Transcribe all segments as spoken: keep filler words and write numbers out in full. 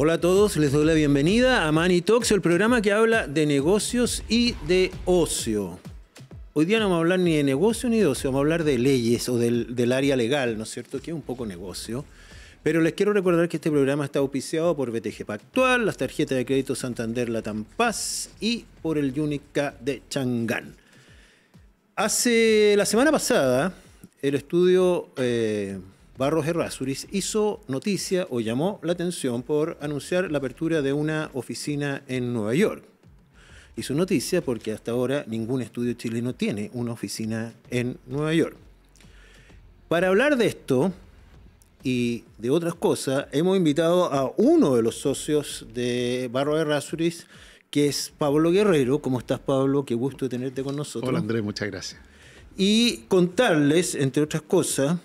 Hola a todos, les doy la bienvenida a Mani Talks, el programa que habla de negocios y de ocio. Hoy día no vamos a hablar ni de negocio ni de ocio, vamos a hablar de leyes o del, del área legal, ¿no es cierto? Que es un poco negocio. Pero les quiero recordar que este programa está auspiciado por B T G Pactual, las tarjetas de crédito Santander Latam Paz y por el Unica de Changán. Hace la semana pasada, el estudio eh, Barros y Errázuriz hizo noticia o llamó la atención por anunciar la apertura de una oficina en Nueva York. Hizo noticia porque hasta ahora ningún estudio chileno tiene una oficina en Nueva York. Para hablar de esto y de otras cosas, hemos invitado a uno de los socios de Barros y Errázuriz, que es Pablo Guerrero. ¿Cómo estás, Pablo? Qué gusto tenerte con nosotros. Hola, Andrés, muchas gracias. Y contarles, entre otras cosas,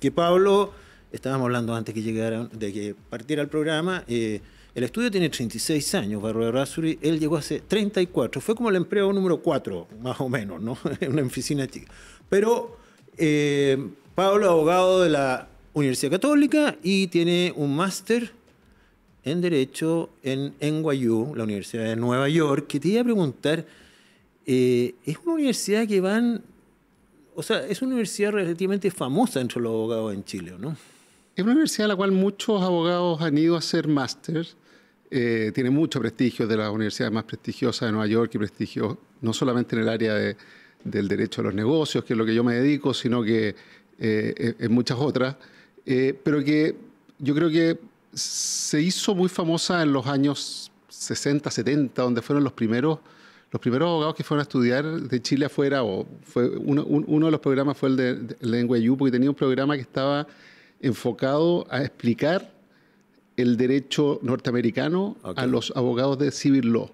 que Pablo, estábamos hablando antes que llegara, de que partiera el programa, eh, el estudio tiene treinta y seis años, Barros y Errázuriz, él llegó hace treinta y cuatro, fue como el empleado número cuatro, más o menos, ¿no? En una oficina chica. Pero eh, Pablo, abogado de la Universidad Católica y tiene un máster en Derecho en N Y U, la Universidad de Nueva York, que te iba a preguntar, eh, es una universidad que van... O sea, es una universidad relativamente famosa entre los abogados en Chile, ¿no? Es una universidad a la cual muchos abogados han ido a hacer máster. Eh, tiene mucho prestigio, de las universidades más prestigiosas de Nueva York, y prestigio no solamente en el área de, del derecho a los negocios, que es lo que yo me dedico, sino que eh, en muchas otras. Eh, pero que yo creo que se hizo muy famosa en los años sesenta, setenta, donde fueron los primeros... Los primeros abogados que fueron a estudiar de Chile afuera, o fue uno, un, uno de los programas fue el de, de, de N Y U, porque tenía un programa que estaba enfocado a explicar el derecho norteamericano okay. a los abogados de civil law,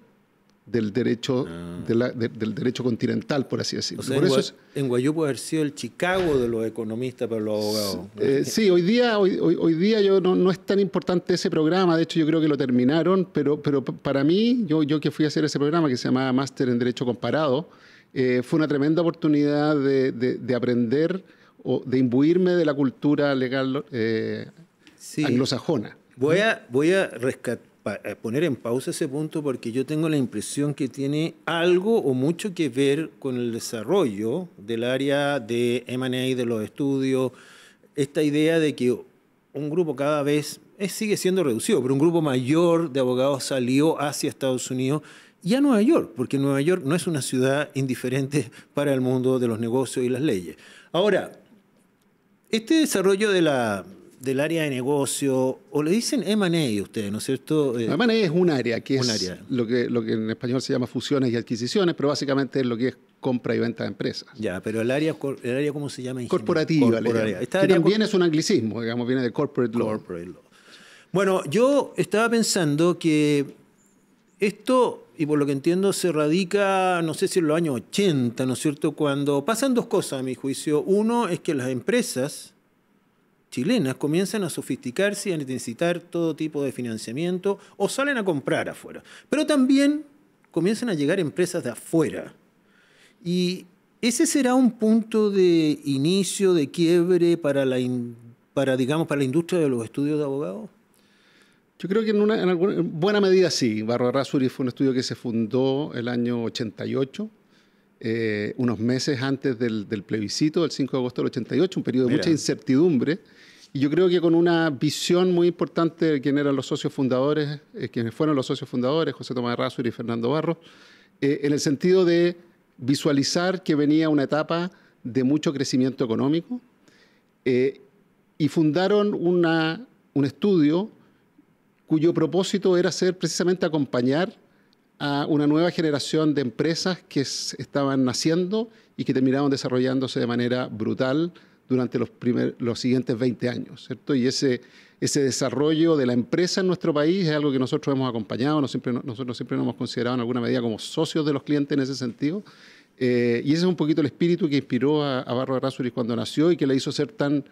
del derecho, ah. de la, de, del derecho continental, por así decirlo. O sea, por en, eso es, N Y U puede haber sido el Chicago de los economistas para los abogados. Eh, sí, hoy día, hoy, hoy, hoy día yo no, no es tan importante ese programa, de hecho yo creo que lo terminaron, pero, pero para mí, yo, yo que fui a hacer ese programa que se llamaba Máster en Derecho Comparado, eh, fue una tremenda oportunidad de, de, de aprender o de imbuirme de la cultura legal eh, sí. anglosajona. Voy a, voy a rescatar. Para poner en pausa ese punto, porque yo tengo la impresión que tiene algo o mucho que ver con el desarrollo del área de eme and a, de los estudios, esta idea de que un grupo cada vez es, sigue siendo reducido, pero un grupo mayor de abogados salió hacia Estados Unidos y a Nueva York, porque Nueva York no es una ciudad indiferente para el mundo de los negocios y las leyes. Ahora, este desarrollo de la... del área de negocio, o le dicen eme and a ustedes, ¿no es cierto? Eh, eme and a es un área, que es un área. Lo, que, lo que en español se llama fusiones y adquisiciones, pero básicamente es lo que es compra y venta de empresas. Ya, pero el área, el área ¿cómo se llama? Corporativa. Corporativa. Le llama. Esta que área también es un anglicismo, digamos, viene de corporate law. corporate law. Bueno, yo estaba pensando que esto, y por lo que entiendo, se radica, no sé si en los años ochenta, ¿no es cierto? Cuando pasan dos cosas, a mi juicio. Uno es que las empresas chilenas comienzan a sofisticarse y a necesitar todo tipo de financiamiento o salen a comprar afuera. Pero también comienzan a llegar empresas de afuera. Y ese será un punto de inicio, de quiebre para la, in, para, digamos, para la industria de los estudios de abogados. Yo creo que en, una, en, alguna, en buena medida sí. Barros y Errázuriz fue un estudio que se fundó el año ochenta y ocho. Eh, unos meses antes del, del plebiscito del cinco de agosto del ochenta y ocho, un periodo de Mira. mucha incertidumbre, y yo creo que con una visión muy importante de quién eran los socios fundadores, eh, quienes fueron los socios fundadores, José Tomás Errázuriz y Fernando Barros, eh, en el sentido de visualizar que venía una etapa de mucho crecimiento económico, eh, y fundaron una, un estudio cuyo propósito era ser precisamente acompañar a una nueva generación de empresas que estaban naciendo y que terminaron desarrollándose de manera brutal durante los, primer, los siguientes veinte años, ¿cierto? Y ese, ese desarrollo de la empresa en nuestro país es algo que nosotros hemos acompañado, nos siempre, nosotros siempre nos hemos considerado en alguna medida como socios de los clientes en ese sentido, eh, y ese es un poquito el espíritu que inspiró a, a Barros y Errázuriz cuando nació y que le hizo ser tan,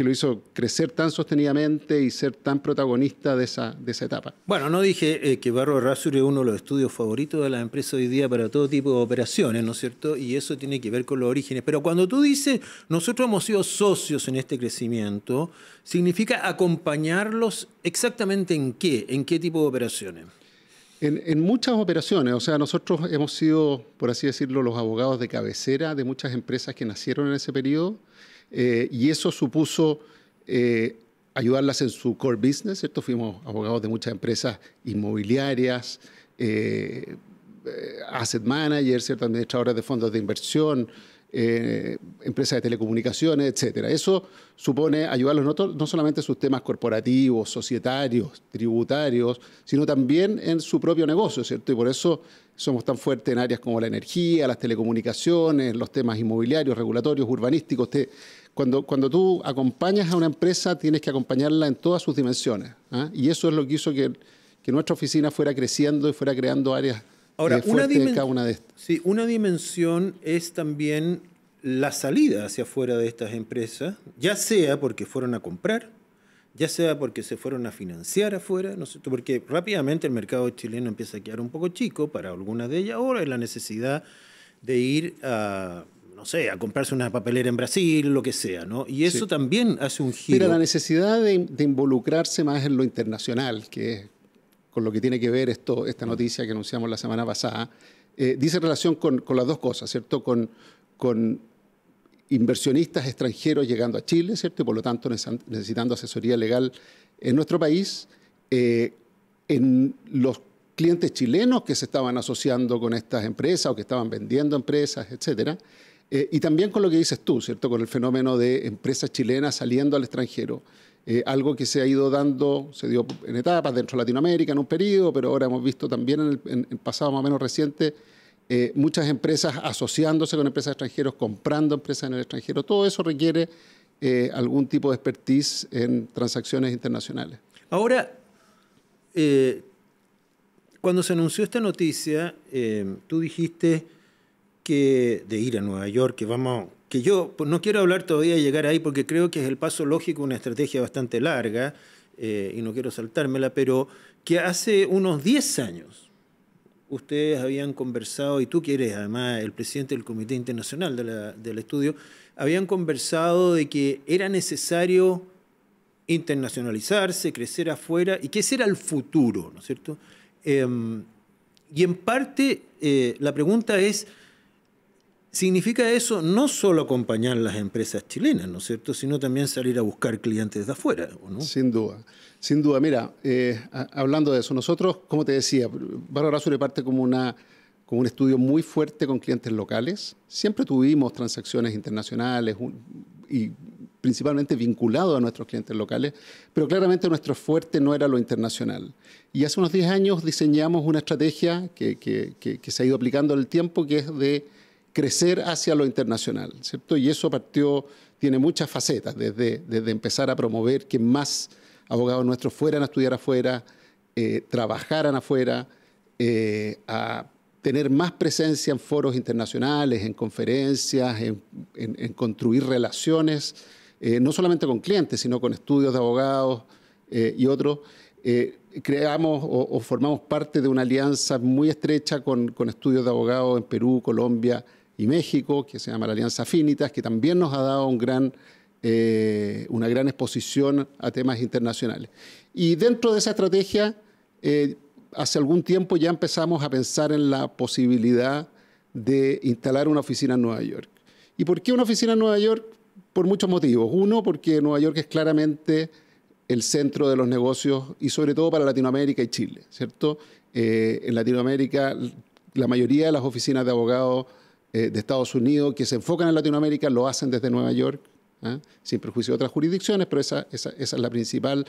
que lo hizo crecer tan sostenidamente y ser tan protagonista de esa, de esa etapa. Bueno, no dije eh, que Barros Errázuriz es uno de los estudios favoritos de las empresas hoy día para todo tipo de operaciones, ¿no es cierto? Y eso tiene que ver con los orígenes. Pero cuando tú dices, nosotros hemos sido socios en este crecimiento, significa acompañarlos exactamente en qué, en qué tipo de operaciones. En, en muchas operaciones, o sea, nosotros hemos sido, por así decirlo, los abogados de cabecera de muchas empresas que nacieron en ese periodo, eh, y eso supuso eh, ayudarlas en su core business, ¿cierto? Fuimos abogados de muchas empresas inmobiliarias, eh, asset managers, ¿cierto? Administradoras de fondos de inversión, eh, empresas de telecomunicaciones, etcétera. Eso supone ayudarlos no, no solamente en sus temas corporativos, societarios, tributarios, sino también en su propio negocio, ¿cierto? Y por eso somos tan fuertes en áreas como la energía, las telecomunicaciones, los temas inmobiliarios, regulatorios, urbanísticos. Te, cuando, cuando tú acompañas a una empresa, tienes que acompañarla en todas sus dimensiones, ¿eh? Y eso es lo que hizo que, que nuestra oficina fuera creciendo y fuera creando áreas. Ahora, una, dimen cada una, de sí, una dimensión es también la salida hacia afuera de estas empresas, ya sea porque fueron a comprar, ya sea porque se fueron a financiar afuera, ¿no? Porque rápidamente el mercado chileno empieza a quedar un poco chico para algunas de ellas. Ahora es la necesidad de ir a, no sé, a comprarse una papelera en Brasil, lo que sea, ¿no? Y eso sí, también hace un giro. Mira, la necesidad de, de involucrarse más en lo internacional, que es con lo que tiene que ver esto, esta noticia que anunciamos la semana pasada, eh, dice relación con, con las dos cosas, ¿cierto? Con, con inversionistas extranjeros llegando a Chile, ¿cierto? Y por lo tanto necesitando asesoría legal en nuestro país, eh, en los clientes chilenos que se estaban asociando con estas empresas o que estaban vendiendo empresas, etcétera. Eh, y también con lo que dices tú, ¿cierto? Con el fenómeno de empresas chilenas saliendo al extranjero. Eh, algo que se ha ido dando, se dio en etapas dentro de Latinoamérica en un periodo, pero ahora hemos visto también en el, en el pasado más o menos reciente eh, muchas empresas asociándose con empresas extranjeras, comprando empresas en el extranjero. Todo eso requiere eh, algún tipo de expertise en transacciones internacionales. Ahora, eh, cuando se anunció esta noticia, eh, tú dijiste que de ir a Nueva York, que vamos... que yo pues, no quiero hablar todavía de llegar ahí porque creo que es el paso lógico, una estrategia bastante larga, eh, y no quiero saltármela, pero que hace unos diez años ustedes habían conversado, y tú que eres además el presidente del Comité Internacional de la, del Estudio, habían conversado de que era necesario internacionalizarse, crecer afuera, y que ese era el futuro, ¿no es cierto? Eh, y en parte eh, la pregunta es... ¿Significa eso no solo acompañar las empresas chilenas, ¿no es cierto?, sino también salir a buscar clientes de afuera, ¿o no? Sin duda, sin duda. Mira, eh, a, hablando de eso, nosotros, como te decía, Barros Errázuriz parte como, una, como un estudio muy fuerte con clientes locales. Siempre tuvimos transacciones internacionales un, y principalmente vinculado a nuestros clientes locales, pero claramente nuestro fuerte no era lo internacional. Y hace unos diez años diseñamos una estrategia que, que, que, que se ha ido aplicando en el tiempo, que es de crecer hacia lo internacional, ¿cierto? Y eso partió, tiene muchas facetas, desde, desde empezar a promover que más abogados nuestros fueran a estudiar afuera, eh, trabajaran afuera, eh, a tener más presencia en foros internacionales, en conferencias, en, en, en construir relaciones, eh, no solamente con clientes, sino con estudios de abogados eh, y otros. Eh, creamos o, o formamos parte de una alianza muy estrecha con, con estudios de abogados en Perú, Colombia y México, que se llama la Alianza Afinitas, que también nos ha dado un gran, eh, una gran exposición a temas internacionales. Y dentro de esa estrategia, eh, hace algún tiempo ya empezamos a pensar en la posibilidad de instalar una oficina en Nueva York. ¿Y por qué una oficina en Nueva York? Por muchos motivos. Uno, porque Nueva York es claramente el centro de los negocios y sobre todo para Latinoamérica y Chile, ¿cierto? Eh, en Latinoamérica, la mayoría de las oficinas de abogados eh, de Estados Unidos que se enfocan en Latinoamérica lo hacen desde Nueva York, ¿eh? Sin perjuicio de otras jurisdicciones, pero esa, esa, esa es la principal.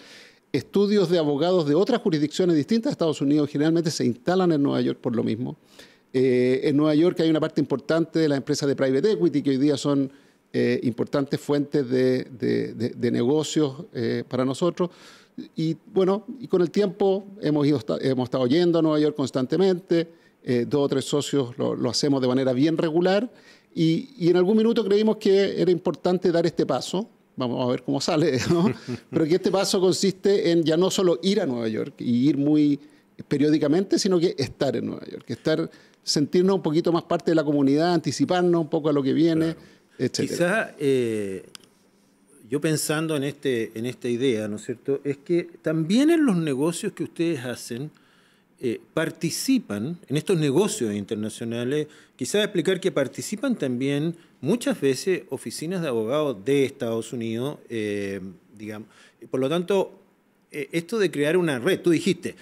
Estudios de abogados de otras jurisdicciones distintas a Estados Unidos generalmente se instalan en Nueva York por lo mismo. Eh, en Nueva York hay una parte importante de las empresas de private equity que hoy día son... Eh, importantes fuentes de, de, de, de negocios eh, para nosotros. Y bueno, y con el tiempo hemos, ido, hemos estado yendo a Nueva York constantemente, eh, dos o tres socios lo, lo hacemos de manera bien regular, y, y en algún minuto creímos que era importante dar este paso. vamos a ver cómo sale, ¿no? Pero que este paso consiste en ya no solo ir a Nueva York y ir muy periódicamente, sino que estar en Nueva York, estar, sentirnos un poquito más parte de la comunidad, anticiparnos un poco a lo que viene, claro, etcétera. Quizás eh, yo pensando en, este, en esta idea, ¿no es cierto?, es que también en los negocios que ustedes hacen, Eh, participan en estos negocios internacionales, quizás explicar que participan también muchas veces oficinas de abogados de Estados Unidos, eh, digamos. Por lo tanto, eh, esto de crear una red, tú dijiste,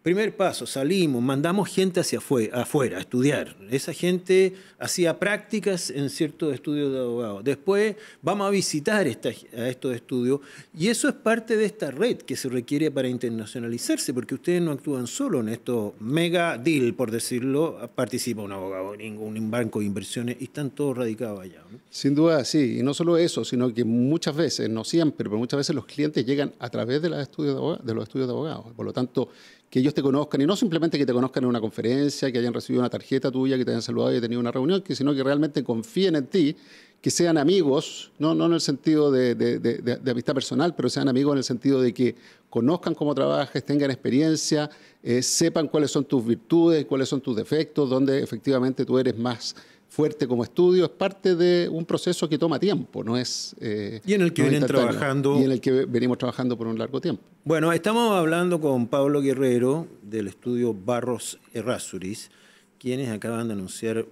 primer paso, salimos, mandamos gente hacia afuera, afuera a estudiar. Esa gente hacía prácticas en ciertos estudios de abogados. Después vamos a visitar esta, a estos estudios, y eso es parte de esta red que se requiere para internacionalizarse, porque ustedes no actúan solo en estos mega deal, por decirlo. Participa un abogado, un banco de inversiones, y están todos radicados allá, ¿no? Sin duda, sí. Y no solo eso, sino que muchas veces, no siempre, pero muchas veces los clientes llegan a través de los estudios de abogados. De los estudios de abogados. Por lo tanto, que ellos te conozcan, y no simplemente que te conozcan en una conferencia, que hayan recibido una tarjeta tuya, que te hayan saludado y hayan tenido una reunión, que, sino que realmente confíen en ti, que sean amigos, no, no en el sentido de, de, de, de amistad personal, pero sean amigos en el sentido de que conozcan cómo trabajas, tengan experiencia, eh, sepan cuáles son tus virtudes, cuáles son tus defectos, dónde efectivamente tú eres más fuerte como estudio. Es parte de un proceso que toma tiempo, no es... Eh, y en el que no vienen trabajando... Y en el que venimos trabajando por un largo tiempo. Bueno, estamos hablando con Pablo Guerrero, del estudio Barros Errázuriz, quienes acaban de anunciar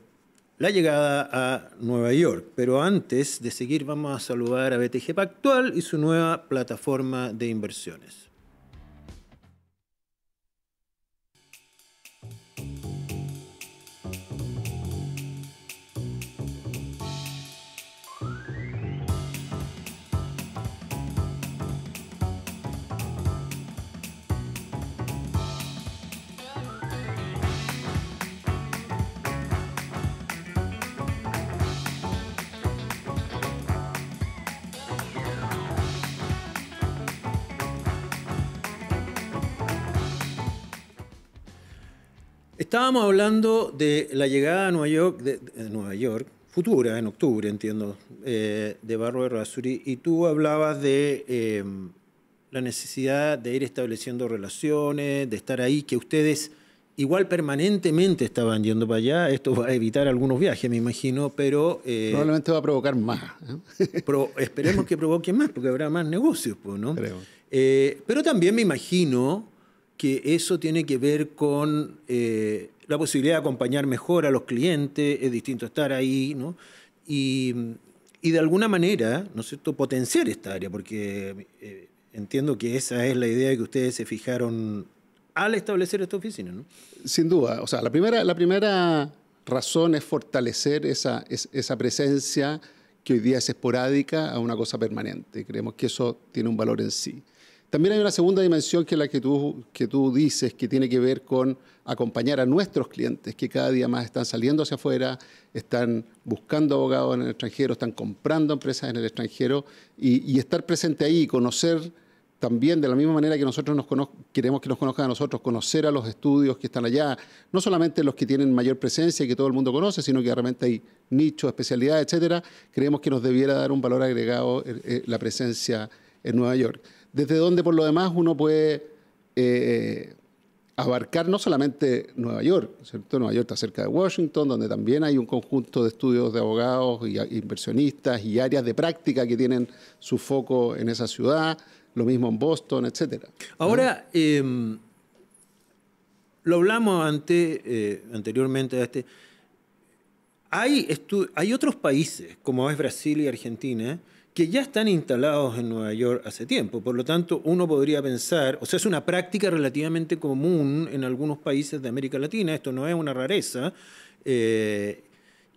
la llegada a Nueva York. Pero antes de seguir, vamos a saludar a B T G Pactual y su nueva plataforma de inversiones. Estábamos hablando de la llegada a Nueva York, de, de Nueva York futura, en octubre, entiendo, eh, de Barros Errázuriz, y tú hablabas de eh, la necesidad de ir estableciendo relaciones, de estar ahí, que ustedes igual permanentemente estaban yendo para allá. Esto va a evitar algunos viajes, me imagino, pero... Eh, Probablemente va a provocar más, ¿eh? Pro, esperemos que provoque más, porque habrá más negocios, pues, ¿no? Eh, pero también me imagino que eso tiene que ver con eh, la posibilidad de acompañar mejor a los clientes. Es distinto estar ahí, ¿no? Y, y de alguna manera, ¿no es cierto?, potenciar esta área, porque eh, entiendo que esa es la idea que ustedes se fijaron al establecer esta oficina, ¿no? Sin duda. O sea, la primera, la primera razón es fortalecer esa, es, esa presencia que hoy día es esporádica a una cosa permanente. Creemos que eso tiene un valor en sí. También hay una segunda dimensión, que es la que tú, que tú dices, que tiene que ver con acompañar a nuestros clientes, que cada día más están saliendo hacia afuera, están buscando abogados en el extranjero, están comprando empresas en el extranjero, y, y estar presente ahí y conocer también, de la misma manera que nosotros nos conoz- queremos que nos conozcan a nosotros, conocer a los estudios que están allá, no solamente los que tienen mayor presencia y que todo el mundo conoce, sino que realmente hay nichos, especialidades, etcétera. Creemos que nos debiera dar un valor agregado eh, la presencia en Nueva York, desde donde, por lo demás, uno puede eh, abarcar no solamente Nueva York, ¿cierto? Nueva York está cerca de Washington, donde también hay un conjunto de estudios de abogados y inversionistas y áreas de práctica que tienen su foco en esa ciudad, lo mismo en Boston, etcétera. Ahora, eh, lo hablamos antes, eh, anteriormente a este, hay, hay otros países, como es Brasil y Argentina, que ya están instalados en Nueva York hace tiempo. Por lo tanto, uno podría pensar, o sea, es una práctica relativamente común en algunos países de América Latina, esto no es una rareza, eh,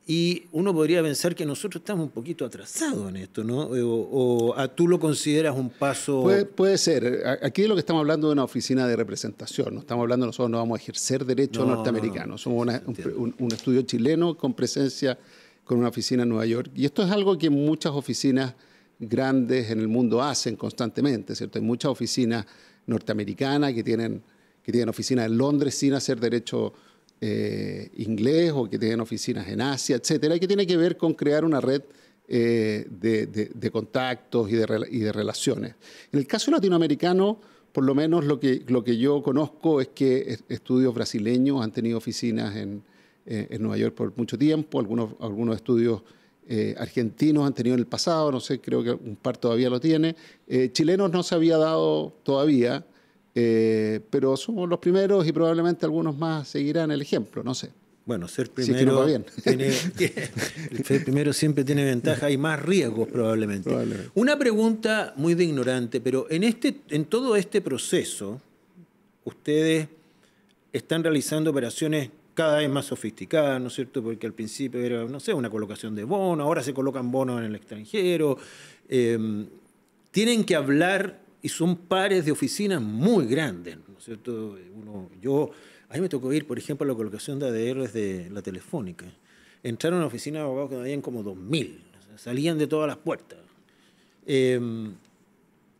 y uno podría pensar que nosotros estamos un poquito atrasados en esto, ¿no? O, o tú lo consideras un paso... Puede, puede ser. Aquí lo que estamos hablando de una oficina de representación, no estamos hablando nosotros, no vamos a ejercer derecho no, norteamericano, no, no. Somos una, un, un estudio chileno con presencia, con una oficina en Nueva York, y esto es algo que muchas oficinas grandes en el mundo hacen constantemente, ¿cierto? Hay muchas oficinas norteamericanas que tienen, que tienen oficinas en Londres sin hacer derecho eh, inglés, o que tienen oficinas en Asia, etcétera, y que tiene que ver con crear una red eh, de, de, de contactos y de, y de relaciones. En el caso latinoamericano, por lo menos lo que, lo que yo conozco es que estudios brasileños han tenido oficinas en, eh, en Nueva York por mucho tiempo, algunos, algunos estudios eh, argentinos han tenido en el pasado, no sé, creo que un par todavía lo tiene. Eh, chilenos no se había dado todavía, eh, pero somos los primeros y probablemente algunos más seguirán el ejemplo, no sé. Bueno, ser primero, sí, no va bien. Tiene, ser primero siempre tiene ventaja y más riesgos probablemente. probablemente. Una pregunta muy de ignorante, pero en, este, en todo este proceso ustedes están realizando operaciones cada vez más sofisticadas, ¿no es cierto? Porque al principio era, no sé, una colocación de bonos, ahora se colocan bonos en el extranjero. Eh, tienen que hablar y son pares de oficinas muy grandes, ¿no es cierto? Uno, yo... A mí me tocó ir, por ejemplo, a la colocación de A D Rs de la Telefónica. Entraron a una oficina de abogados que habían como dos mil. Salían de todas las puertas. Eh,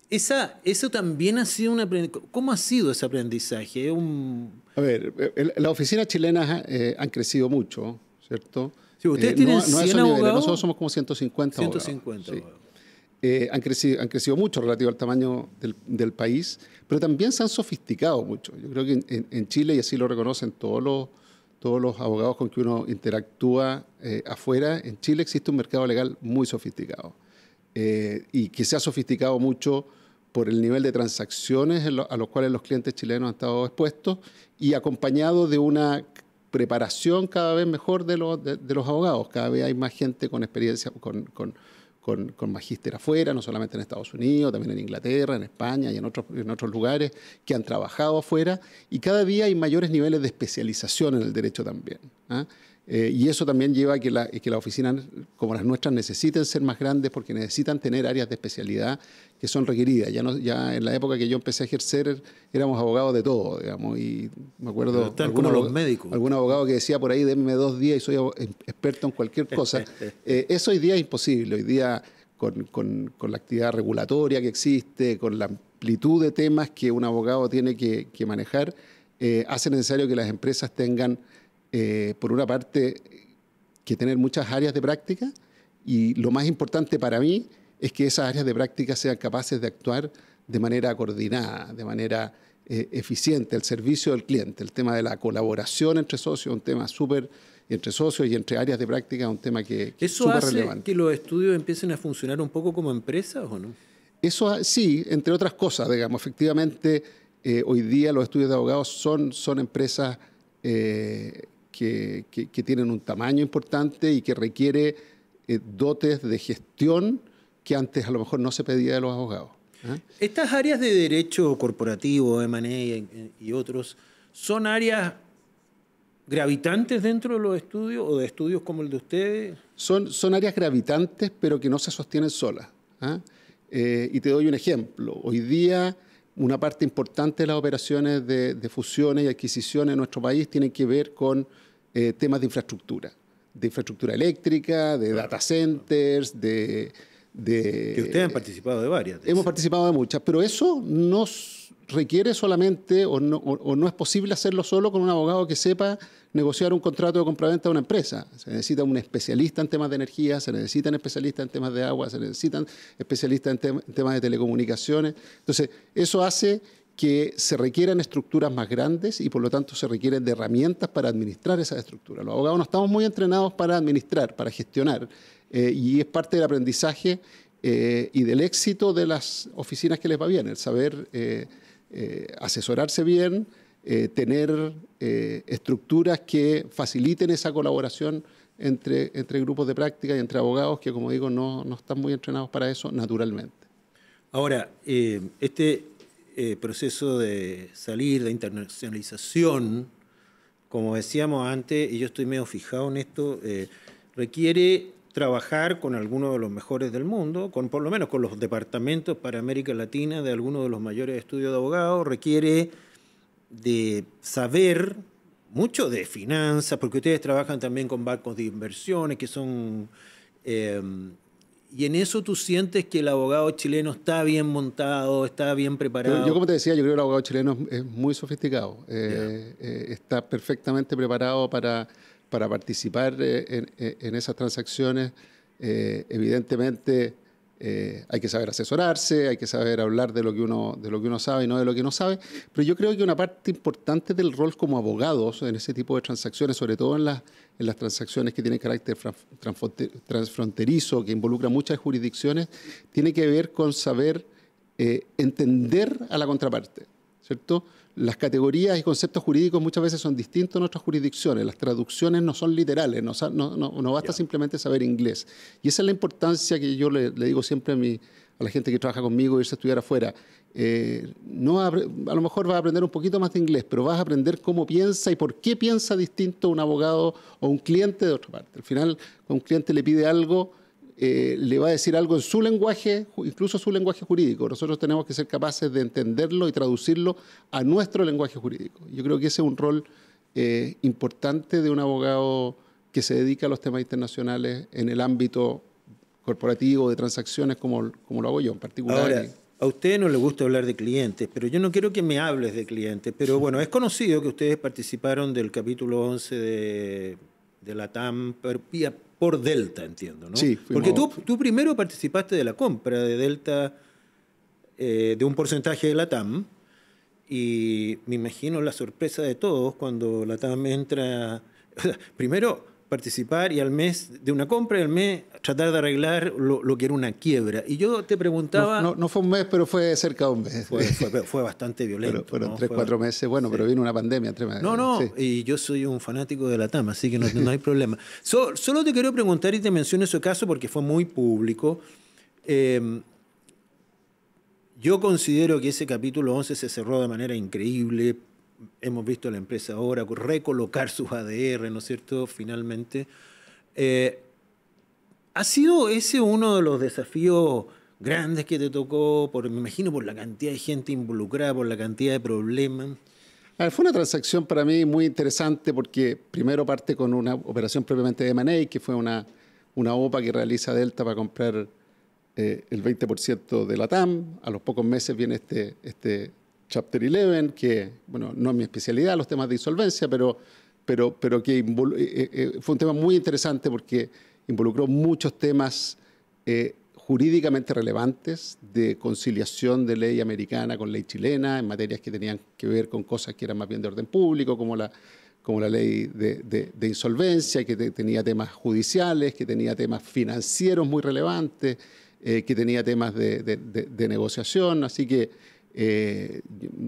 esa, eso también ha sido un aprendizaje. ¿Cómo ha sido ese aprendizaje? Un... A ver, las oficinas chilenas eh, han crecido mucho, ¿cierto? Sí, ustedes eh, tienen no, no cien abogados. Nosotros somos como ciento cincuenta abogados. ciento cincuenta abogados. Sí. Eh, han, crecido, han crecido mucho relativo al tamaño del, del país, pero también se han sofisticado mucho. Yo creo que en, en Chile, y así lo reconocen todos los, todos los abogados con que uno interactúa eh, afuera, en Chile existe un mercado legal muy sofisticado eh, y que se ha sofisticado mucho por el nivel de transacciones en lo, a los cuales los clientes chilenos han estado expuestos y acompañado de una preparación cada vez mejor de los, de, de los abogados. Cada vez hay más gente con experiencia, con, con Con, con magíster afuera, no solamente en Estados Unidos, también en Inglaterra, en España y en otros, en otros lugares que han trabajado afuera. Y cada día hay mayores niveles de especialización en el derecho también. ¿eh? Eh, y eso también lleva a que, la, que las oficinas como las nuestras necesiten ser más grandes porque necesitan tener áreas de especialidad que son requeridas. Ya, no, ya en la época que yo empecé a ejercer éramos abogados de todo, digamos, y me acuerdo algún, como los médicos. algún abogado que decía por ahí, denme dos días y soy experto en cualquier cosa. eh, eso hoy día es imposible, hoy día con, con, con la actividad regulatoria que existe, con la amplitud de temas que un abogado tiene que, que manejar, eh, hace necesario que las empresas tengan... Eh, por una parte, que tener muchas áreas de práctica y lo más importante para mí es que esas áreas de práctica sean capaces de actuar de manera coordinada, de manera eh, eficiente, al servicio del cliente. El tema de la colaboración entre socios es un tema súper, entre socios y entre áreas de práctica es un tema que, que es súper relevante. ¿Eso hace que los estudios empiecen a funcionar un poco como empresas o no? Eso sí, entre otras cosas, digamos, efectivamente eh, hoy día los estudios de abogados son, son empresas eh, Que, que, que tienen un tamaño importante y que requiere eh, dotes de gestión que antes a lo mejor no se pedía de los abogados. ¿eh? Estas áreas de derecho corporativo, eme and a y, y otros, ¿son áreas gravitantes dentro de los estudios o de estudios como el de ustedes? Son, son áreas gravitantes, pero que no se sostienen solas. ¿eh? Eh, y te doy un ejemplo. Hoy día... Una parte importante de las operaciones de, de fusiones y adquisiciones en nuestro país tienen que ver con eh, temas de infraestructura, de infraestructura eléctrica, de claro. data centers, de, de... Que ustedes han participado de varias. De hemos participado de muchas, pero eso no requiere solamente o no, o, o no es posible hacerlo solo con un abogado que sepa negociar un contrato de compraventa de una empresa. Se necesita un especialista en temas de energía, se necesitan especialistas en temas de agua, se necesitan especialistas en, tem en temas de telecomunicaciones. Entonces, eso hace que se requieran estructuras más grandes y por lo tanto se requieren de herramientas para administrar esas estructuras. Los abogados no estamos muy entrenados para administrar, para gestionar, eh, y es parte del aprendizaje eh, y del éxito de las oficinas que les va bien, el saber eh, eh, asesorarse bien, Eh, tener eh, estructuras que faciliten esa colaboración entre, entre grupos de práctica y entre abogados que, como digo, no, no están muy entrenados para eso naturalmente. Ahora, eh, este eh, proceso de salir, de internacionalización, como decíamos antes, y yo estoy medio fijado en esto, eh, requiere trabajar con algunos de los mejores del mundo, con, por lo menos con los departamentos para América Latina de algunos de los mayores estudios de abogados, requiere... de saber mucho de finanzas, porque ustedes trabajan también con bancos de inversiones que son... Eh, y en eso tú sientes que el abogado chileno está bien montado, está bien preparado. Yo, yo como te decía, yo creo que el abogado chileno es muy sofisticado. Eh, yeah. eh, está perfectamente preparado para, para participar en, en esas transacciones eh, evidentemente eh, hay que saber asesorarse, hay que saber hablar de lo que uno, de lo que uno sabe y no de lo que no sabe, pero yo creo que una parte importante del rol como abogados en ese tipo de transacciones, sobre todo en las, en las transacciones que tienen carácter transfronterizo, que involucra muchas jurisdicciones, tiene que ver con saber eh, entender a la contraparte, ¿cierto? Las categorías y conceptos jurídicos muchas veces son distintos en otras jurisdicciones. Las traducciones no son literales, no, no, no, no basta yeah. simplemente saber inglés. Y esa es la importancia que yo le, le digo siempre a, mi, a la gente que trabaja conmigo, irse a estudiar afuera. Eh, no, a lo mejor vas a aprender un poquito más de inglés, pero vas a aprender cómo piensa y por qué piensa distinto un abogado o un cliente de otra parte. Al final, cuando un cliente le pide algo, Eh, le va a decir algo en su lenguaje, incluso su lenguaje jurídico. Nosotros tenemos que ser capaces de entenderlo y traducirlo a nuestro lenguaje jurídico. Yo creo que ese es un rol eh, importante de un abogado que se dedica a los temas internacionales en el ámbito corporativo, de transacciones, como, como lo hago yo en particular. Ahora, a ustedes no les gusta hablar de clientes, pero yo no quiero que me hables de clientes. Pero bueno, es conocido que ustedes participaron del capítulo once de, de la TAMPA, por Delta, entiendo, ¿no? Sí. Porque tú, tú primero participaste de la compra de Delta, eh, de un porcentaje de Latam, y me imagino la sorpresa de todos cuando Latam entra... O sea, primero participar y al mes de una compra y al mes tratar de arreglar lo, lo que era una quiebra. Y yo te preguntaba... No, no, no fue un mes, pero fue cerca de un mes. Fue, fue, fue bastante violento. Fueron ¿no? tres, fue, cuatro meses. Bueno, sí. Pero vino una pandemia. Tremenda. No, no. Sí. Y yo soy un fanático de la TAM, así que no, no hay problema. So, solo te quiero preguntar, y te menciono ese caso porque fue muy público. Eh, yo considero que ese capítulo once se cerró de manera increíble. Hemos visto a la empresa ahora recolocar sus A D R, ¿no es cierto?, finalmente. Eh, ¿Ha sido ese uno de los desafíos grandes que te tocó? Por, me imagino por la cantidad de gente involucrada, por la cantidad de problemas. A ver, fue una transacción para mí muy interesante porque primero parte con una operación propiamente de M and A, que fue una, una OPA que realiza Delta para comprar eh, el veinte por ciento de Latam. A los pocos meses viene este... este Chapter once, que, bueno, no es mi especialidad, los temas de insolvencia, pero, pero, pero que eh, eh, fue un tema muy interesante porque involucró muchos temas eh, jurídicamente relevantes de conciliación de ley americana con ley chilena, en materias que tenían que ver con cosas que eran más bien de orden público, como la, como la ley de, de, de insolvencia, que te, tenía temas judiciales, que tenía temas financieros muy relevantes, eh, que tenía temas de, de, de, de negociación, así que... Eh,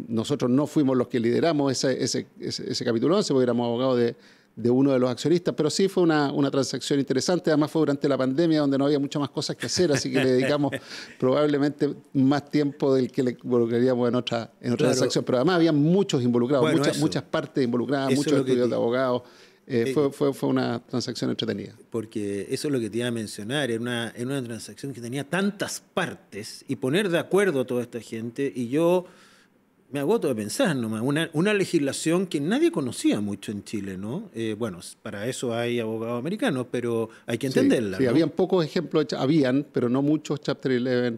nosotros no fuimos los que lideramos ese, ese, ese, ese capítulo once porque éramos abogados de, de uno de los accionistas, pero sí fue una, una transacción interesante. Además fue durante la pandemia donde no había muchas más cosas que hacer, así que le dedicamos probablemente más tiempo del que le involucraríamos en otra, en otra claro. transacción, pero además había muchos involucrados, bueno, muchas, muchas partes involucradas, eso muchos es estudios de abogados. Eh, fue, fue, fue una transacción entretenida. Porque eso es lo que te iba a mencionar, era una, era una transacción que tenía tantas partes y poner de acuerdo a toda esta gente, y yo me agoto de pensar nomás, una, una legislación que nadie conocía mucho en Chile, ¿no? Eh, bueno, para eso hay abogados americanos, pero hay que entenderla. Sí, sí, ¿no? Habían pocos ejemplos, habían, pero no muchos Chapter once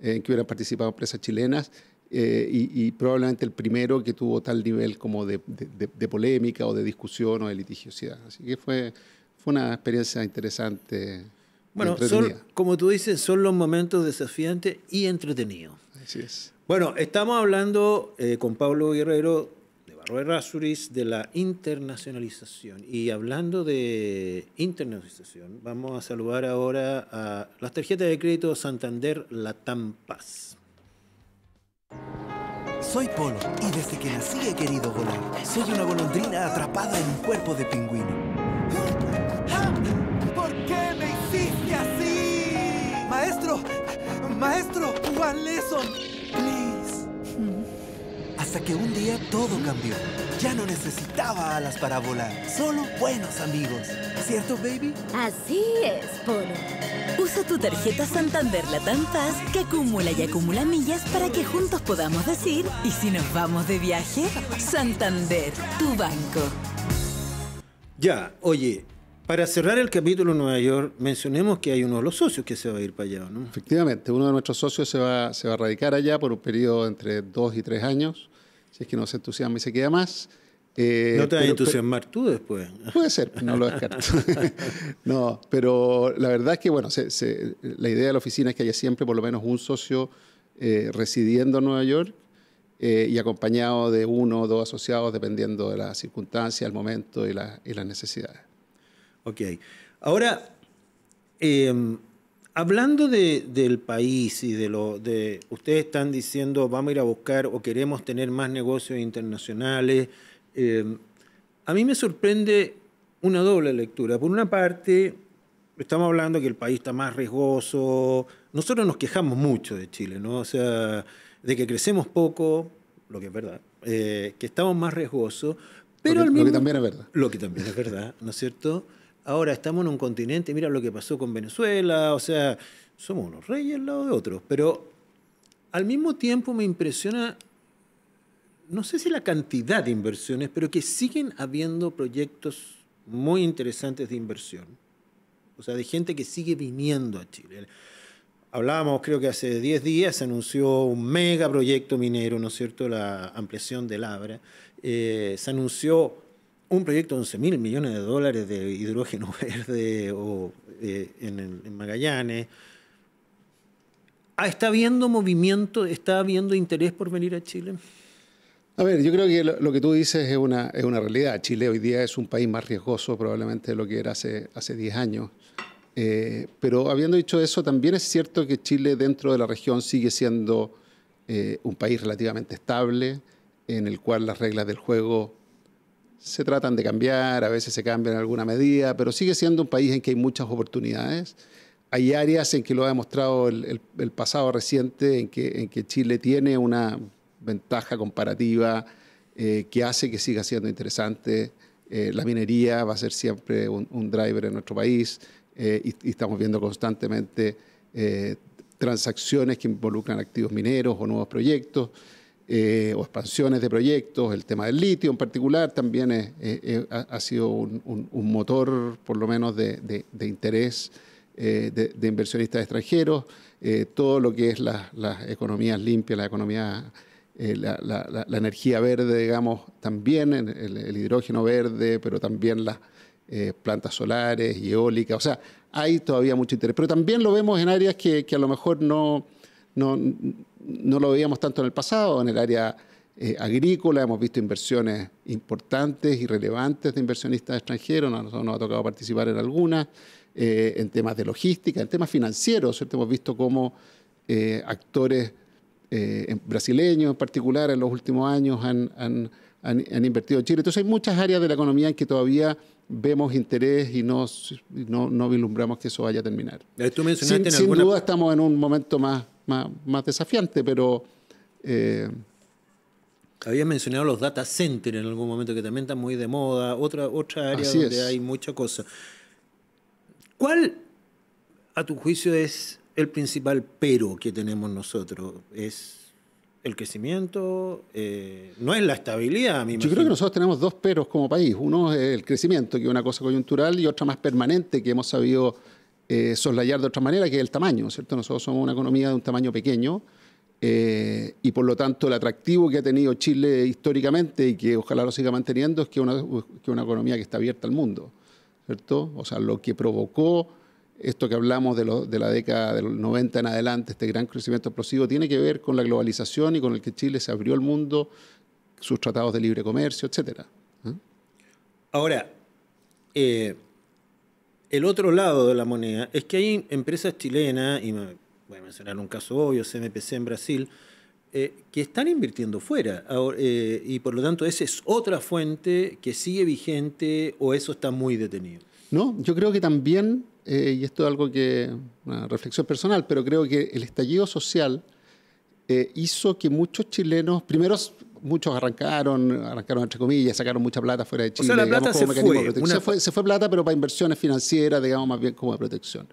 eh, en que hubieran participado empresas chilenas. Eh, y, y probablemente el primero que tuvo tal nivel como de, de, de, de polémica o de discusión o de litigiosidad. Así que fue, fue una experiencia interesante. Bueno, son, como tú dices, son los momentos desafiantes y entretenidos. Así es. Bueno, estamos hablando eh, con Pablo Guerrero de Barros Errázuriz de la internacionalización. Y hablando de internacionalización, vamos a saludar ahora a las tarjetas de crédito Santander Latam Paz. Soy Polo y desde que nací he querido volar. Soy una golondrina atrapada en un cuerpo de pingüino. ¿Por qué me hiciste así? Maestro, maestro, one lesson, please. Hasta que un día todo cambió. Ya no necesitaba alas para volar, solo buenos amigos. ¿Cierto, baby? Así es, Polo. Usa tu tarjeta Santander Latam Paz que acumula y acumula millas para que juntos podamos decir, ¿y si nos vamos de viaje? Santander, tu banco. Ya, oye, para cerrar el capítulo Nueva York, mencionemos que hay uno de los socios que se va a ir para allá, ¿no? Efectivamente, uno de nuestros socios se va, se va a radicar allá por un periodo entre dos y tres años, si es que nos entusiasma y se queda más. Eh, no te vas a entusiasmar tú después. Puede ser, no lo descarto. No, pero la verdad es que, bueno, se, se, la idea de la oficina es que haya siempre por lo menos un socio eh, residiendo en Nueva York eh, y acompañado de uno o dos asociados, dependiendo de las circunstancias, el momento y, la, y las necesidades. Ok. Ahora, eh, hablando de, del país y de lo de ustedes están diciendo vamos a ir a buscar o queremos tener más negocios internacionales, eh, a mí me sorprende una doble lectura. Por una parte, estamos hablando que el país está más riesgoso. Nosotros nos quejamos mucho de Chile, ¿no? O sea, de que crecemos poco, lo que es verdad, eh, que estamos más riesgosos. Pero lo, que, al mismo, lo que también es verdad. Lo que también es verdad, ¿no es cierto? Ahora estamos en un continente, mira lo que pasó con Venezuela, o sea, somos unos reyes al lado de otros. Pero al mismo tiempo me impresiona, no sé si la cantidad de inversiones, pero que siguen habiendo proyectos muy interesantes de inversión. O sea, de gente que sigue viniendo a Chile. Hablábamos, creo que hace diez días, se anunció un megaproyecto minero, ¿no es cierto?, la ampliación del ABRA. Eh, se anunció un proyecto de once mil millones de dólares de hidrógeno verde o, eh, en, el, en Magallanes. Ah, ¿está habiendo movimiento, está habiendo interés por venir a Chile? A ver, yo creo que lo, lo que tú dices es una, es una realidad. Chile hoy día es un país más riesgoso probablemente de lo que era hace, hace diez años. Eh, pero habiendo dicho eso, también es cierto que Chile dentro de la región sigue siendo eh, un país relativamente estable, en el cual las reglas del juego se tratan de cambiar, a veces se cambian en alguna medida, pero sigue siendo un país en que hay muchas oportunidades. Hay áreas en que lo ha demostrado el, el, el pasado reciente, en que, en que Chile tiene una ventaja comparativa eh, que hace que siga siendo interesante. Eh, la minería va a ser siempre un, un driver en nuestro país eh, y, y estamos viendo constantemente eh, transacciones que involucran activos mineros o nuevos proyectos. Eh, o expansiones de proyectos, el tema del litio en particular también es, eh, eh, ha sido un, un, un motor, por lo menos, de, de, de interés eh, de, de inversionistas extranjeros. Eh, todo lo que es la, las economías limpias, la, economía, eh, la, la, la, la energía verde, digamos, también el, el hidrógeno verde, pero también las eh, plantas solares y eólicas. O sea, hay todavía mucho interés. Pero también lo vemos en áreas que, que a lo mejor no... No, no lo veíamos tanto en el pasado. En el área eh, agrícola hemos visto inversiones importantes y relevantes de inversionistas extranjeros, nos, nos ha tocado participar en algunas, eh, en temas de logística, en temas financieros, ¿cierto? Hemos visto cómo eh, actores eh, brasileños en particular en los últimos años han, han, han, han invertido en Chile. Entonces hay muchas áreas de la economía en que todavía vemos interés y no, no, no vislumbramos que eso vaya a terminar. Tú mencionaste sin, en alguna... sin duda estamos en un momento más Más, más desafiante, pero... Eh... Habías mencionado los data centers en algún momento, que también están muy de moda, otra, otra área Así donde es. Hay mucha cosa. ¿Cuál, a tu juicio, es el principal pero que tenemos nosotros? ¿Es el crecimiento? Eh, ¿No es la estabilidad? Yo creo que nosotros tenemos dos peros como país. Uno es el crecimiento, que es una cosa coyuntural, y otra más permanente, que hemos sabido... Eh, soslayar de otra manera, que es el tamaño, ¿cierto? Nosotros somos una economía de un tamaño pequeño eh, y por lo tanto el atractivo que ha tenido Chile históricamente y que ojalá lo siga manteniendo es que una, que una economía que está abierta al mundo, ¿cierto? O sea, lo que provocó esto que hablamos de, lo, de la década del noventa en adelante, este gran crecimiento explosivo, tiene que ver con la globalización y con el que Chile se abrió al mundo, sus tratados de libre comercio, etcétera. ¿Eh? Ahora, eh... el otro lado de la moneda es que hay empresas chilenas, y voy a mencionar un caso obvio, C M P C en Brasil, eh, que están invirtiendo fuera. Ahora, eh, y por lo tanto, esa es otra fuente que sigue vigente o eso está muy detenido. No, yo creo que también, eh, y esto es algo que, una reflexión personal, pero creo que el estallido social eh, hizo que muchos chilenos, primero... Muchos arrancaron, arrancaron entre comillas, sacaron mucha plata fuera de Chile. O sea, la plata digamos, se, fue, una... se fue. Se fue plata, pero para inversiones financieras, digamos, más bien como de protección.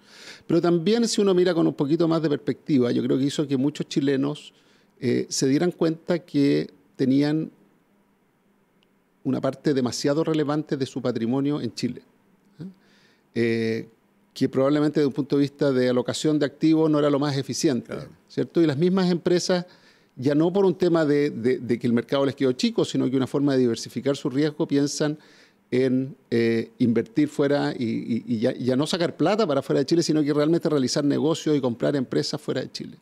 Pero también, si uno mira con un poquito más de perspectiva, yo creo que hizo que muchos chilenos eh, se dieran cuenta que tenían una parte demasiado relevante de su patrimonio en Chile. Eh, que probablemente desde un punto de vista de alocación de activos no era lo más eficiente, claro. ¿Cierto? Y las mismas empresas... ya no por un tema de, de, de que el mercado les quedó chico, sino que una forma de diversificar su riesgo, piensan en eh, invertir fuera y, y, y ya, ya no sacar plata para fuera de Chile, sino que realmente realizar negocios y comprar empresas fuera de Chile.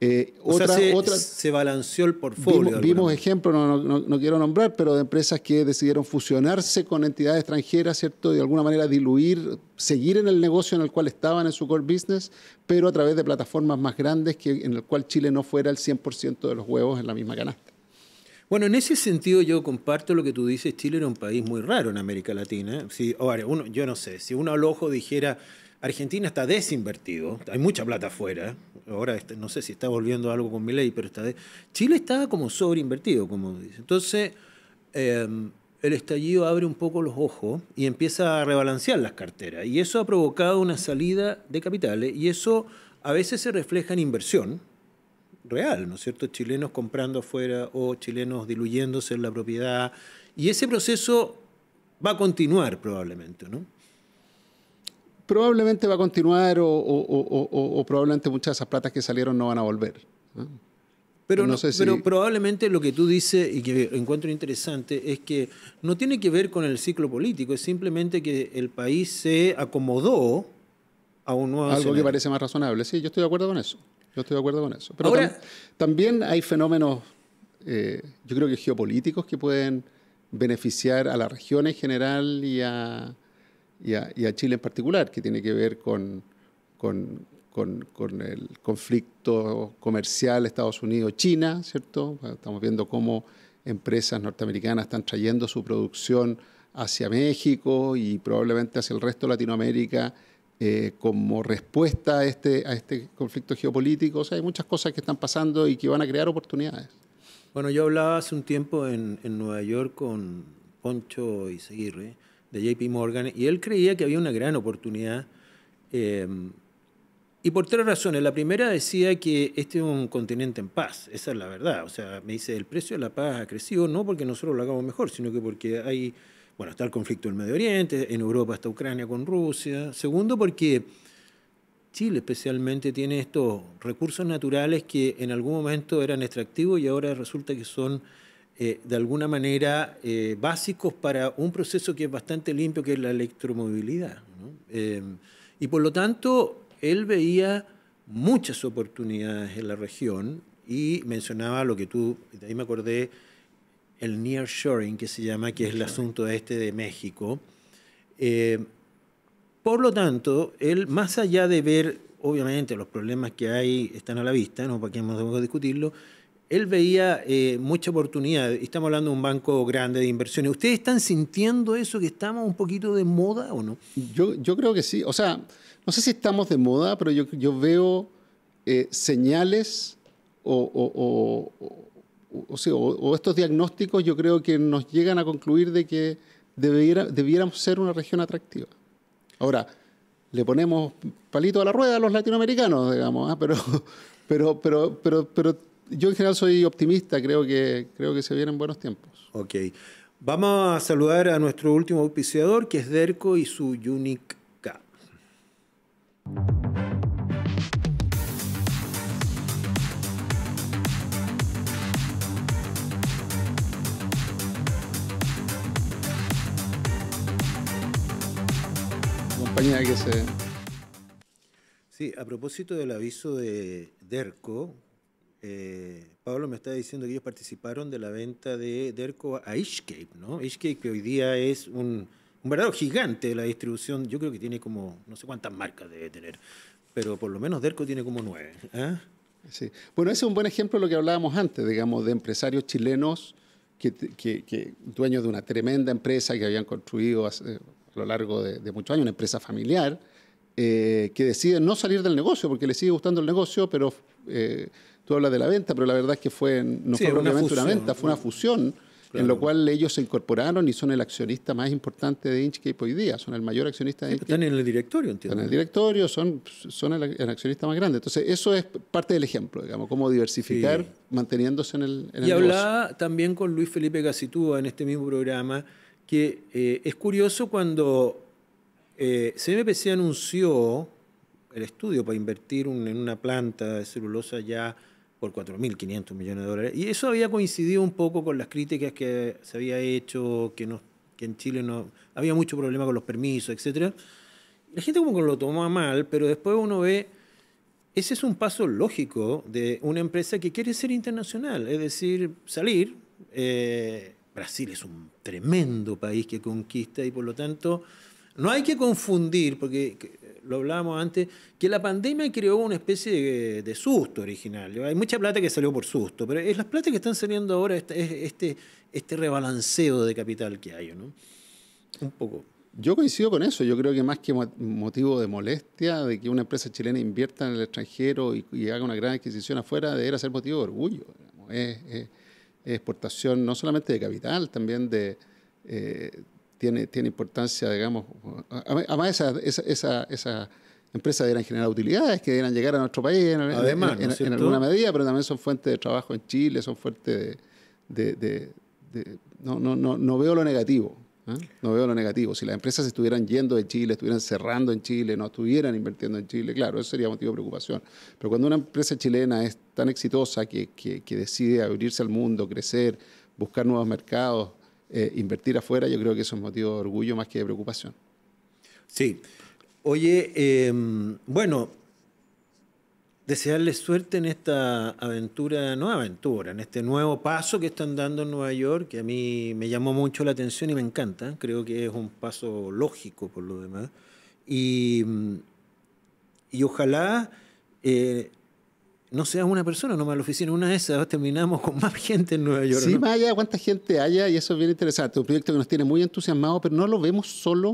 Eh, o otra, sea, se, otra, se balanceó el portfolio. Vimos, vimos ejemplos, no, no, no quiero nombrar, pero de empresas que decidieron fusionarse con entidades extranjeras, ¿cierto? De alguna manera diluir, seguir en el negocio en el cual estaban, en su core business, pero a través de plataformas más grandes que, en el cual Chile no fuera el cien por ciento de los huevos en la misma canasta. Bueno, en ese sentido yo comparto lo que tú dices. Chile era un país muy raro en América Latina. Si, uno, yo no sé, si uno al ojo dijera... Argentina está desinvertido, hay mucha plata afuera. Ahora no sé si está volviendo algo con Milei, pero está de... Chile está como sobreinvertido, como dice. Entonces, eh, el estallido abre un poco los ojos y empieza a rebalancear las carteras. Y eso ha provocado una salida de capitales y eso a veces se refleja en inversión real, ¿no es cierto? Chilenos comprando afuera o chilenos diluyéndose en la propiedad. Y ese proceso va a continuar probablemente, ¿no? Probablemente va a continuar o, o, o, o, o probablemente muchas de esas platas que salieron no van a volver. ¿No? Pero, no, no sé si... pero probablemente lo que tú dices y que encuentro interesante es que no tiene que ver con el ciclo político, es simplemente que el país se acomodó a un nuevo escenario. Algo que parece más razonable. Sí, yo estoy de acuerdo con eso. Yo estoy de acuerdo con eso. Pero ahora... tam- también hay fenómenos, eh, yo creo que geopolíticos, que pueden beneficiar a la región en general y a... Y a, y a Chile en particular, que tiene que ver con, con, con, con el conflicto comercial Estados Unidos-China, ¿cierto? Estamos viendo cómo empresas norteamericanas están trayendo su producción hacia México y probablemente hacia el resto de Latinoamérica eh, como respuesta a este, a este conflicto geopolítico. O sea, hay muchas cosas que están pasando y que van a crear oportunidades. Bueno, yo hablaba hace un tiempo en, en Nueva York con Poncho Iseguirre, de J P Morgan, y él creía que había una gran oportunidad. Eh, y por tres razones. La primera decía que este es un continente en paz. Esa es la verdad. O sea, me dice, el precio de la paz ha crecido no porque nosotros lo hagamos mejor, sino que porque hay... Bueno, está el conflicto en el Medio Oriente, en Europa está Ucrania con Rusia. Segundo, porque Chile especialmente tiene estos recursos naturales que en algún momento eran extractivos y ahora resulta que son... Eh, de alguna manera, eh, básicos para un proceso que es bastante limpio, que es la electromovilidad, ¿no? Eh, y por lo tanto, él veía muchas oportunidades en la región y mencionaba lo que tú, de ahí me acordé, el nearshoring, que se llama, que es el asunto este de México. Eh, por lo tanto, él, más allá de ver, obviamente, los problemas que hay están a la vista, no para que no debemos discutirlo, él veía eh, mucha oportunidad. Estamos hablando de un banco grande de inversiones. ¿Ustedes están sintiendo eso, que estamos un poquito de moda o no? Yo, yo creo que sí. O sea, no sé si estamos de moda, pero yo, yo veo eh, señales o, o, o, o, o, sea, o, o estos diagnósticos, yo creo que nos llegan a concluir de que debiera, debiéramos ser una región atractiva. Ahora, le ponemos palito a la rueda a los latinoamericanos, digamos, ¿eh? pero, pero, pero, pero, pero yo en general soy optimista, creo que, creo que se vienen buenos tiempos. Ok. Vamos a saludar a nuestro último auspiciador, que es Derco y su Unica. Compañía que se... Sí, a propósito del aviso de Derco... Eh, Pablo me está diciendo que ellos participaron de la venta de Derco a Inchcape, ¿no? Inchcape, que hoy día es un, un verdadero gigante de la distribución. Yo creo que tiene como, no sé cuántas marcas debe tener, pero por lo menos Derco tiene como nueve. ¿Eh? Sí. Bueno, ese es un buen ejemplo de lo que hablábamos antes, digamos, de empresarios chilenos, que, que, que dueños de una tremenda empresa que habían construido hace, a lo largo de, de muchos años, una empresa familiar, eh, que deciden no salir del negocio porque les sigue gustando el negocio, pero... Eh, tú hablas de la venta, pero la verdad es que fue, no sí, fue una, fusión, una venta, fue una fusión, claro, en lo cual ellos se incorporaron y son el accionista más importante de Inchcape hoy día, son el mayor accionista de Inchcape. Sí, están en el directorio, entiendo. Están en el directorio, son, son el, el accionista más grande. Entonces, eso es parte del ejemplo, digamos, cómo diversificar, sí, manteniéndose en el, en y el negocio. Y hablaba también con Luis Felipe Gacitúa en este mismo programa, que eh, es curioso cuando eh, C M P C anunció el estudio para invertir un, en una planta de celulosa ya por cuatro mil quinientos millones de dólares. Y eso había coincidido un poco con las críticas que se había hecho, que, no, que en Chile no había mucho problema con los permisos, etcétera. La gente como que lo toma mal, pero después uno ve, ese es un paso lógico de una empresa que quiere ser internacional, es decir, salir. Eh, Brasil es un tremendo país que conquista y por lo tanto no hay que confundir, porque lo hablábamos antes, que la pandemia creó una especie de, de susto original. Hay mucha plata que salió por susto, pero es las plata que están saliendo ahora, este, este, este rebalanceo de capital que hay, ¿no? Un poco. Yo coincido con eso. Yo creo que más que motivo de molestia de que una empresa chilena invierta en el extranjero y, y haga una gran adquisición afuera, debería ser motivo de orgullo. Es, es, es exportación no solamente de capital, también de... Eh, Tiene, tiene importancia, digamos, además esa, esa, esa, esa empresa deberían generar utilidades que deberían llegar a nuestro país en, además, en, ¿no en, en alguna medida, pero también son fuentes de trabajo en Chile, son fuentes de... de, de, de no, no, no, no veo lo negativo, ¿eh? No veo lo negativo. Si las empresas estuvieran yendo de Chile, estuvieran cerrando en Chile, no estuvieran invirtiendo en Chile, claro, eso sería motivo de preocupación. Pero cuando una empresa chilena es tan exitosa que, que, que decide abrirse al mundo, crecer, buscar nuevos mercados, Eh, invertir afuera, yo creo que eso es motivo de orgullo más que de preocupación. Sí. Oye, eh, bueno, desearles suerte en esta aventura, nueva aventura, en este nuevo paso que están dando en Nueva York, que a mí me llamó mucho la atención y me encanta. Creo que es un paso lógico por lo demás. Y, y ojalá... Eh, no seas una persona, nomás la oficina, una de esas, terminamos con más gente en Nueva York. Sí, ¿no? Más allá de cuánta gente haya, y eso es bien interesante. Un proyecto que nos tiene muy entusiasmados, pero no lo vemos solo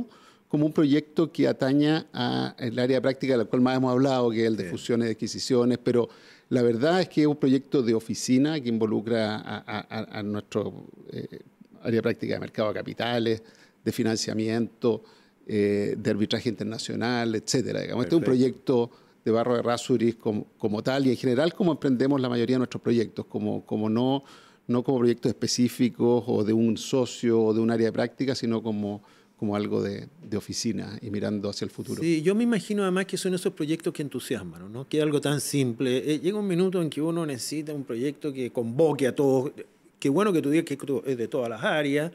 como un proyecto que ataña al área práctica de la cual más hemos hablado, que es el de fusiones, de adquisiciones, pero la verdad es que es un proyecto de oficina que involucra a, a, a nuestro eh, área práctica de mercado de capitales, de financiamiento, eh, de arbitraje internacional, etcétera. Digamos. Este es un proyecto... de Barros de Errázuriz como, como tal y en general como emprendemos la mayoría de nuestros proyectos, como, como no, no como proyectos específicos o de un socio o de un área de práctica, sino como, como algo de, de oficina y mirando hacia el futuro. Sí, yo me imagino además que son esos proyectos que entusiasman, ¿no? Que es algo tan simple. Eh, llega un minuto en que uno necesita un proyecto que convoque a todos. Qué bueno que tú digas que es de todas las áreas,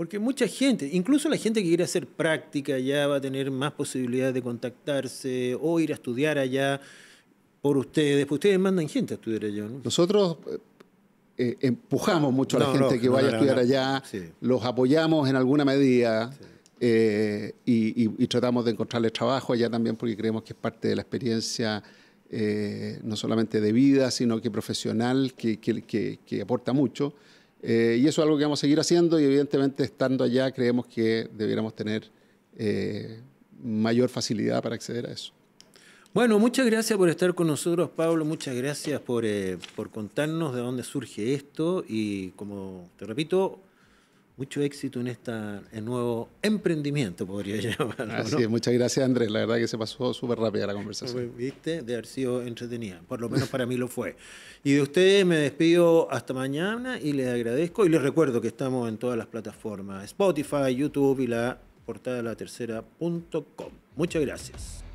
porque mucha gente, incluso la gente que quiere hacer práctica allá va a tener más posibilidades de contactarse o ir a estudiar allá por ustedes. Pues ustedes mandan gente a estudiar allá, ¿no? Nosotros eh, empujamos mucho no, a la gente no, que vaya no, no, a estudiar no, no. allá, sí. Los apoyamos en alguna medida, sí. eh, y, y, y tratamos de encontrarles trabajo allá también porque creemos que es parte de la experiencia eh, no solamente de vida, sino que profesional, que, que, que, que aporta mucho. Eh, y eso es algo que vamos a seguir haciendo y evidentemente estando allá creemos que debiéramos tener eh, mayor facilidad para acceder a eso. Bueno, muchas gracias por estar con nosotros, Pablo. Muchas gracias por, eh, por contarnos de dónde surge esto y, como te repito, mucho éxito en este nuevo emprendimiento, podría llamarlo, ¿no? Así es, muchas gracias, Andrés. La verdad que se pasó súper rápida la conversación. Viste, de haber sido entretenida. Por lo menos para mí lo fue. Y de ustedes me despido hasta mañana y les agradezco. Y les recuerdo que estamos en todas las plataformas. Spotify, YouTube y la portada de la tercera punto com. Muchas gracias.